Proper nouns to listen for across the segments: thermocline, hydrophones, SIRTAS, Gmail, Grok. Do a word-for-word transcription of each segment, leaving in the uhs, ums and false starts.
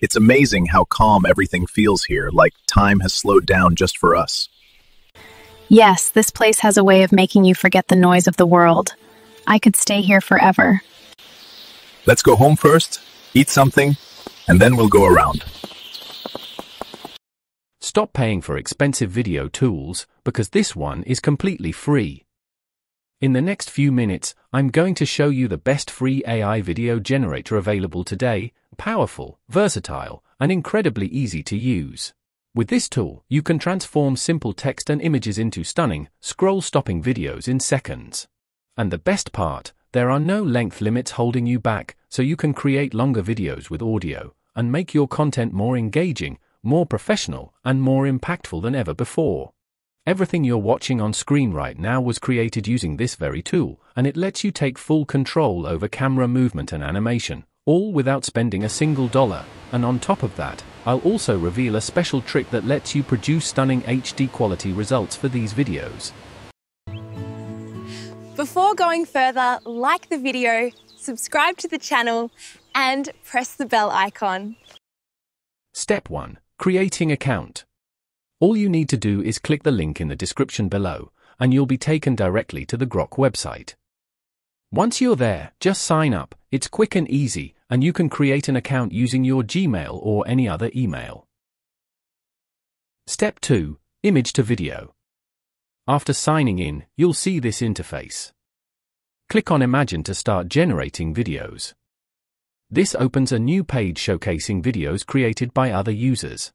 It's amazing how calm everything feels here, like time has slowed down just for us. Yes, this place has a way of making you forget the noise of the world. I could stay here forever. Let's go home first, eat something, and then we'll go around. Stop paying for expensive video tools, because this one is completely free. In the next few minutes, I'm going to show you the best free A I video generator available today, powerful, versatile, and incredibly easy to use. With this tool, you can transform simple text and images into stunning, scroll-stopping videos in seconds. And the best part, there are no length limits holding you back, so you can create longer videos with audio, and make your content more engaging, more professional, and more impactful than ever before. Everything you're watching on screen right now was created using this very tool, and it lets you take full control over camera movement and animation, all without spending a single dollar. And on top of that, I'll also reveal a special trick that lets you produce stunning H D quality results for these videos. Before going further, like the video, subscribe to the channel, and press the bell icon. Step one. Creating account. All you need to do is click the link in the description below, and you'll be taken directly to the Grok website. Once you're there, just sign up. It's quick and easy, and you can create an account using your Gmail or any other email. Step two. Image to video. After signing in, you'll see this interface. Click on Imagine to start generating videos. This opens a new page showcasing videos created by other users.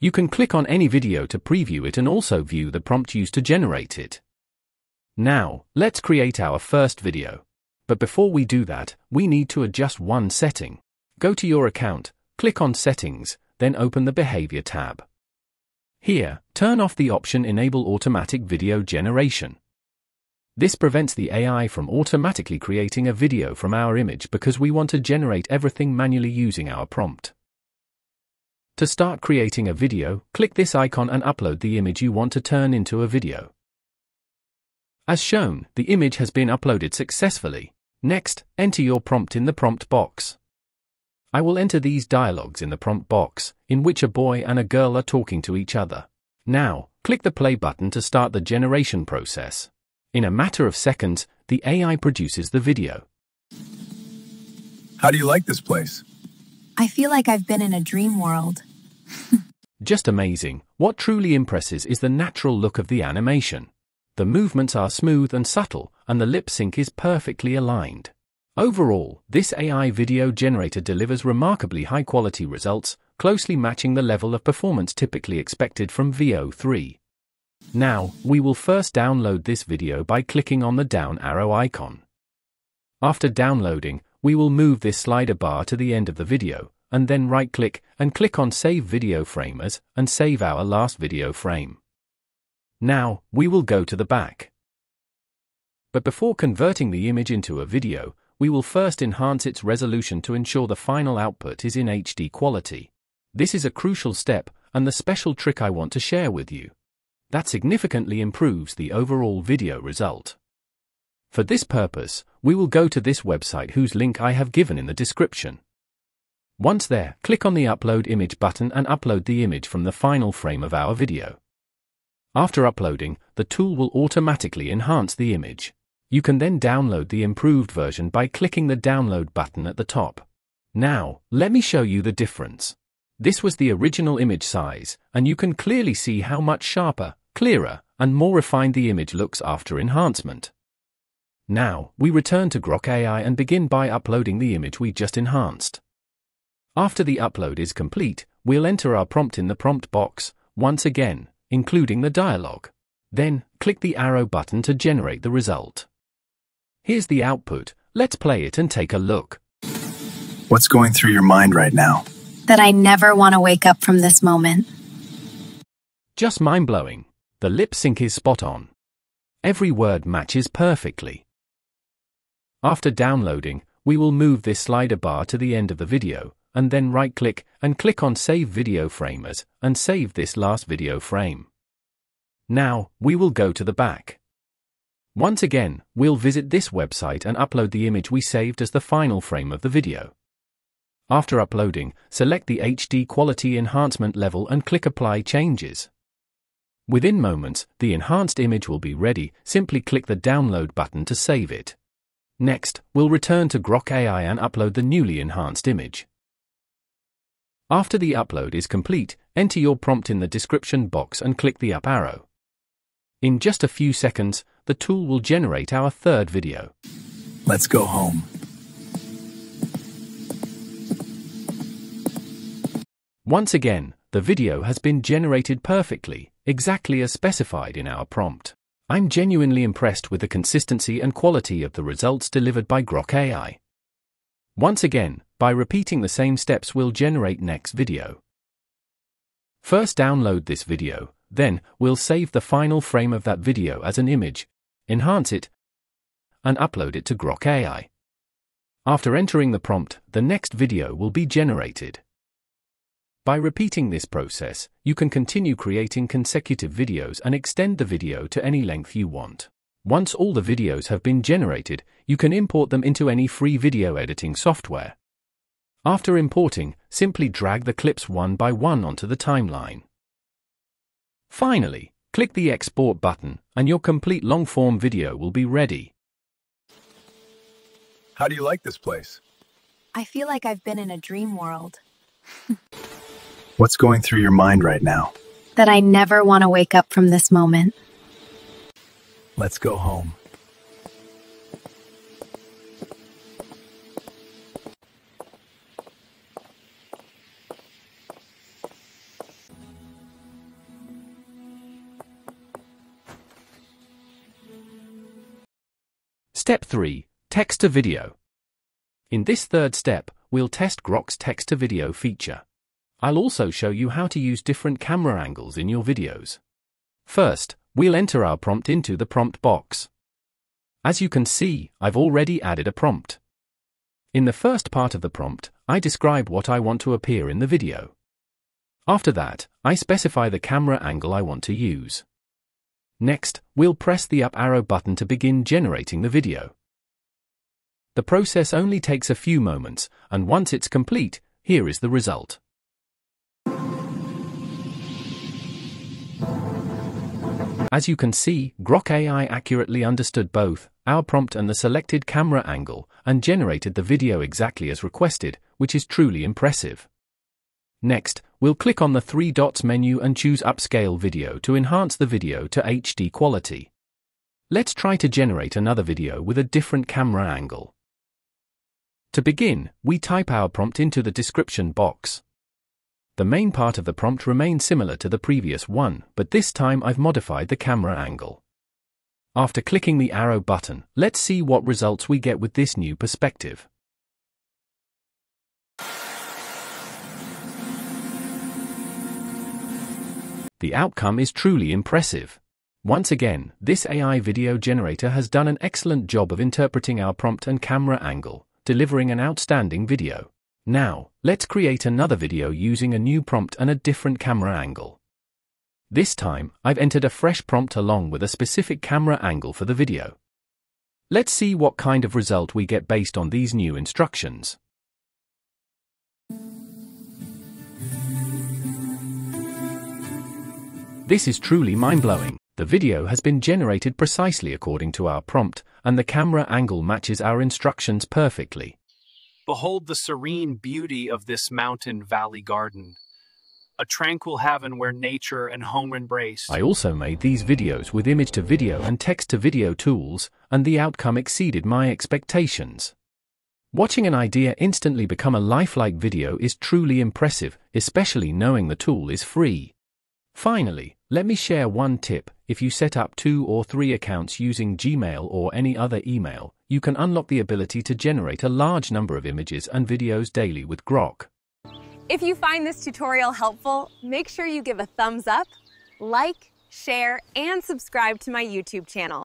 You can click on any video to preview it and also view the prompt used to generate it. Now, let's create our first video. But before we do that, we need to adjust one setting. Go to your account, click on Settings, then open the Behavior tab. Here, turn off the option Enable Automatic Video Generation. This prevents the A I from automatically creating a video from our image because we want to generate everything manually using our prompt. To start creating a video, click this icon and upload the image you want to turn into a video. As shown, the image has been uploaded successfully. Next, enter your prompt in the prompt box. I will enter these dialogues in the prompt box, in which a boy and a girl are talking to each other. Now, click the play button to start the generation process. In a matter of seconds, the A I produces the video. How do you like this place? I feel like I've been in a dream world. Just amazing. What truly impresses is the natural look of the animation. The movements are smooth and subtle, and the lip sync is perfectly aligned. Overall, this A I video generator delivers remarkably high-quality results, closely matching the level of performance typically expected from V O three. Now, we will first download this video by clicking on the down arrow icon. After downloading, we will move this slider bar to the end of the video, and then right-click and click on Save Video Frame As, and save our last video frame. Now, we will go to the back. But before converting the image into a video, we will first enhance its resolution to ensure the final output is in H D quality. This is a crucial step, and the special trick I want to share with you. That significantly improves the overall video result. For this purpose, we will go to this website whose link I have given in the description. Once there, click on the Upload Image button and upload the image from the final frame of our video. After uploading, the tool will automatically enhance the image. You can then download the improved version by clicking the Download button at the top. Now, let me show you the difference. This was the original image size, and you can clearly see how much sharper, clearer, and more refined the image looks after enhancement. Now, we return to Grok A I and begin by uploading the image we just enhanced. After the upload is complete, we'll enter our prompt in the prompt box, once again, including the dialogue. Then, click the arrow button to generate the result. Here's the output. Let's play it and take a look. What's going through your mind right now? That I never want to wake up from this moment. Just mind-blowing. The lip sync is spot on. Every word matches perfectly. After downloading, we will move this slider bar to the end of the video, and then right-click and click on Save Video Frame As, and save this last video frame. Now, we will go to the back. Once again, we'll visit this website and upload the image we saved as the final frame of the video. After uploading, select the H D quality enhancement level and click Apply Changes. Within moments, the enhanced image will be ready. Simply click the download button to save it. Next, we'll return to Grok A I and upload the newly enhanced image. After the upload is complete, enter your prompt in the description box and click the up arrow. In just a few seconds, the tool will generate our third video. Let's go home. Once again, the video has been generated perfectly, exactly as specified in our prompt. I'm genuinely impressed with the consistency and quality of the results delivered by Grok A I. Once again, by repeating the same steps, we'll generate next video. First, download this video, then we'll save the final frame of that video as an image, enhance it, and upload it to Grok A I. After entering the prompt, the next video will be generated. By repeating this process, you can continue creating consecutive videos and extend the video to any length you want. Once all the videos have been generated, you can import them into any free video editing software. After importing, simply drag the clips one by one onto the timeline. Finally, click the Export button, and your complete long-form video will be ready. How do you like this place? I feel like I've been in a dream world. What's going through your mind right now? That I never want to wake up from this moment. Let's go home. Step three. Text-to-video. In this third step, we'll test Grok's text-to-video feature. I'll also show you how to use different camera angles in your videos. First, we'll enter our prompt into the prompt box. As you can see, I've already added a prompt. In the first part of the prompt, I describe what I want to appear in the video. After that, I specify the camera angle I want to use. Next, we'll press the up arrow button to begin generating the video. The process only takes a few moments, and once it's complete, here is the result. As you can see, Grok A I accurately understood both our prompt and the selected camera angle and generated the video exactly as requested, which is truly impressive. Next, we'll click on the three dots menu and choose Upscale Video to enhance the video to H D quality. Let's try to generate another video with a different camera angle. To begin, we type our prompt into the description box. The main part of the prompt remains similar to the previous one, but this time I've modified the camera angle. After clicking the arrow button, let's see what results we get with this new perspective. The outcome is truly impressive. Once again, this A I video generator has done an excellent job of interpreting our prompt and camera angle, delivering an outstanding video. Now, let's create another video using a new prompt and a different camera angle. This time, I've entered a fresh prompt along with a specific camera angle for the video. Let's see what kind of result we get based on these new instructions. This is truly mind-blowing. The video has been generated precisely according to our prompt, and the camera angle matches our instructions perfectly. Behold the serene beauty of this mountain valley garden, a tranquil haven where nature and home embrace. I also made these videos with image-to-video and text-to-video tools, and the outcome exceeded my expectations. Watching an idea instantly become a lifelike video is truly impressive, especially knowing the tool is free. Finally, let me share one tip. If you set up two or three accounts using Gmail or any other email, you can unlock the ability to generate a large number of images and videos daily with Grok. If you find this tutorial helpful, make sure you give a thumbs up, like, share, and subscribe to my YouTube channel.